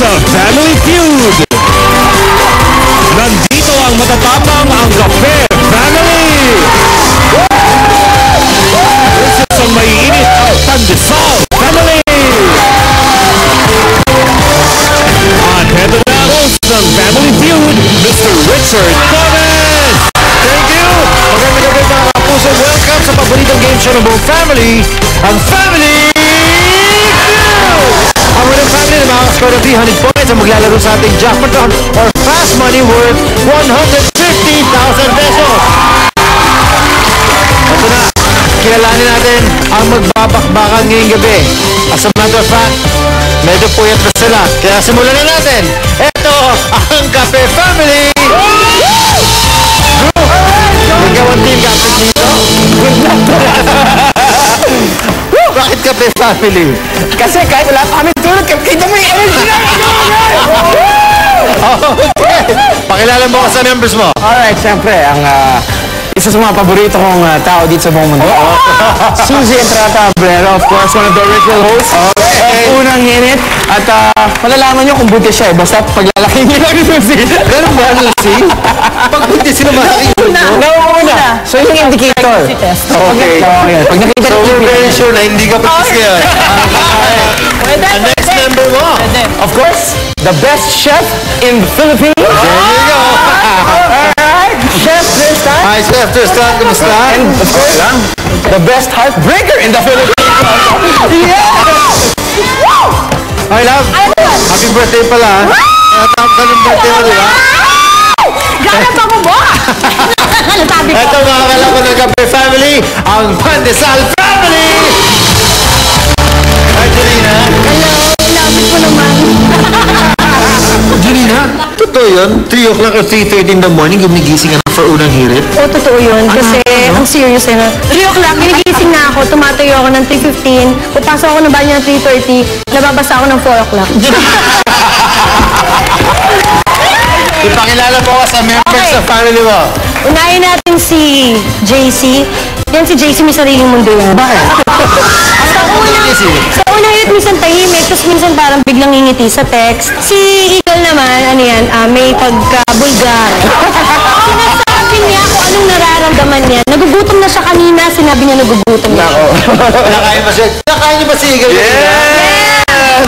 sa Family Feud. Nandito ang matatapang ang kape family. This is ang maiinit ang Pandesal Family. At head of the house ng Family Feud, Mr. Richard Gomez. Thank you. Magandang gabi mga kapuso. Welcome sa paboritong game show ng buong family, ang Family Feud. Ang unang family na makakascore ng 300 points ang maglalaro sa ating jackpot or fast money worth 150,000 pesos. Ito na, kilalanin natin ang magbabakbakan ngayong gabi. As a matter of fact, medyo puyat na sila. Kaya simulan na natin. Ito ang Cafe Family Group. Nagkawan team captain dito. Bakit Cafe Family? Kasi kahit wala pa kami tulad, kita mo yung energy na okay. Pakilala mo ka sa members mo. Alright, siyempre, ang isa sa mga paborito kong tao dito sa buong mundo. Suzi Entrata-Abrera, of course, one of the original hosts. Okay. Unang init. At malalaman nyo kung buti siya eh. Basta paglalaki nyo lang ni Suzi. Ganun ba, Suzi? Pag buti sila malaki nyo. So, yung indicator. Okay. Pag nakita so, we're very sure na hindi ka patis kaya. Ang next member mo. Of course, the best chef in the Philippines. There you go. Alright. Chef Tristan. Hi, Chef Tristan. Kamusta? And of course, the best heartbreaker in the Philippines. Yes! Wow! Hi, love. Happy birthday pala. Natapos ka ng birthday mo, di ba? Gano'n pa mo ba? Ito mga kalabang ng Cafe Family, ang Pandesal Family! Hi, Jolina. Hello, lapit mo naman. Jolina, totoo yun? 3 o'clock or 3:30 in the morning, gumigising ako for unang hirit? Oo, totoo yun. Kasi, ang serious na. 3 o'clock, gumigising na ako, tumatayo ako ng 3:15, pupasok ako ng banyo ng 3:30, nababasa ako ng 4 o'clock. Ipakilala po sa members sa family mo. Unahin natin si JC. Yan si JC may sariling mundo yan. Bakit? Sa una yun, minsan tahimik, tapos minsan parang biglang ngingiti sa text. Si Eagle naman, ano yan, may pagka-bulgar. Sabi niya kung anong nararamdaman niya. Nagugutom na siya kanina, sinabi niya nagugutom na. Nako. Nakain ba siya? Nakain niya ba si Eagle? Yes!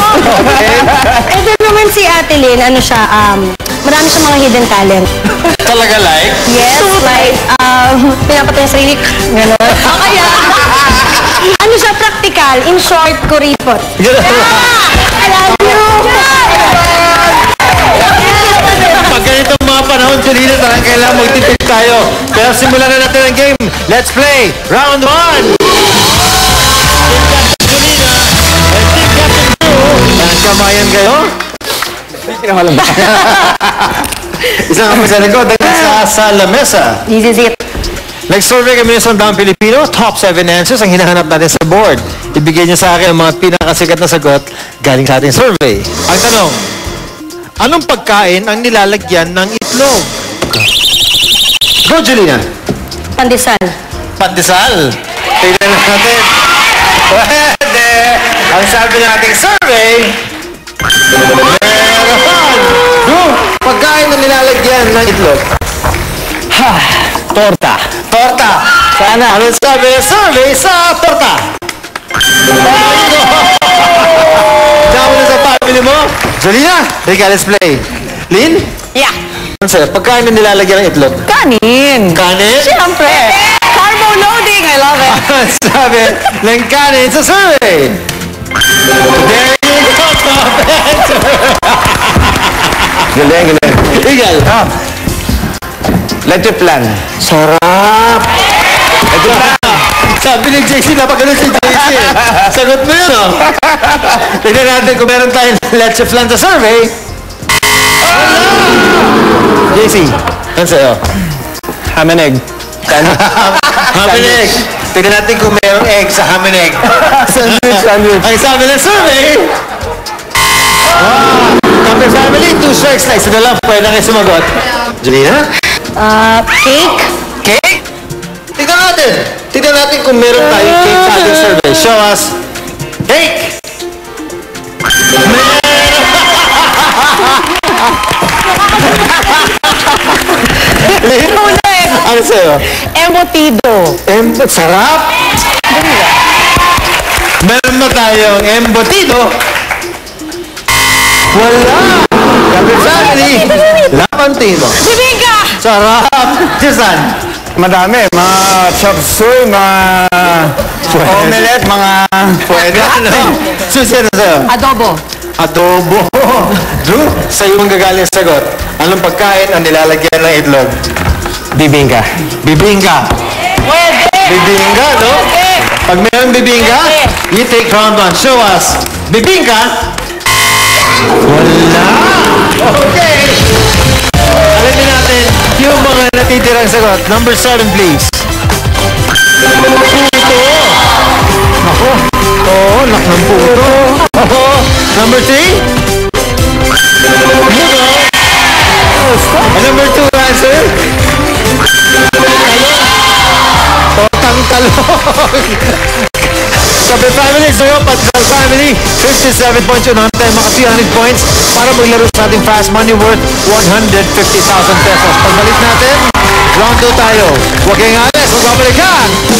Ito naman si Ate Lyn, ano siya, marami siyang mga hidden talent. Talaga like? Yes, like, pinapatay yung sarili, gano'n. O kaya, ano siya, practical, in short, kuripot. Gano'n. I love you! Pag ganitong mga panahon, Jolina, talagang kailangan magtipid tayo. Pero simulan na natin ang game. Let's play round 1! Team Captain Jolina, and Team Captain Drew. Nagkamayan kayo? Kinamalang ba? Isang kami sa likod, sa la mesa. Easy zip. Nag-survey kami sa Sondang Pilipino, top 7 answers ang hinahanap natin sa board. Ibigay niya sa akin ang mga pinakasikat na sagot galing sa ating survey. Ang tanong, anong pagkain ang nilalagyan ng itlog? Go, Jolina! Pandesal. Pandesal? Tignan natin. Pwede! Ang sabi ng ating survey, pagkain na nilalagyan ng itlog. Ha! Torta. Torta. Sana. Anong sabi? Survey sa torta. Dami na sa family mo. Jolina, Riga, let's play. Lyn? Yeah. Ano sa'yo? Pagkain na nilalagyan ng itlog. Kanin. Kanin? Siyempre. Carbo loading. I love it. Anong sabi? Ng kanin sa survey. There you go, top answer. Galing, galing. Eagle, ha? Letuplan. Sarap! Letuplan! Sabi ni JC, napagano'n si JC. Sagot mo yun, o. Tignan natin kung meron tayong letuplan sa survey. JC, ano sa'yo? Ham and egg. Ham and egg. Tignan natin kung merong egg sa ham and egg. Sandwich, sandwich. Ang sabi ng survey. Wow! Cafe Family, 2 strikes na. Isa na lang, pwede na kayo sumagot. Jolina? Cake? Cake? Tignan natin. Tignan natin kung meron tayong cake sa ating survey. Show us. Cake! Meron! yan sa'yo? Embotido. Sarap! Meron na tayong embotido. Wala! Kapit family, Lapantino. Bibingka! Sarap! Tristan! Madami, mga chop suey, mga omelette, mga pwede. Susi na sa'yo? Adobo. Adobo. Drew, sa'yo manggagaling sagot. Anong pagkain ang nilalagyan ng itlog? Bibingka. Bibingka. Pwede. Bibingka, no? Pwede. Pag mayroon bibingka, you take round one. Show us. Bibingka. Wala. Okay. Alamin natin yung mga natitirang sagot. Number 7, please. Puto. Ako. Oo, lak ng puto. Ako. Number 3. Mugo. And number 2 answer. Talong. Sabi family, sa'yo, Patgal family, 57.2 na tayo, mga 300 points para maglaro sa ating fast money worth 150,000 pesos. Pagbalik natin, round 2 tayo. Huwag kayong alis, magbabalik ka!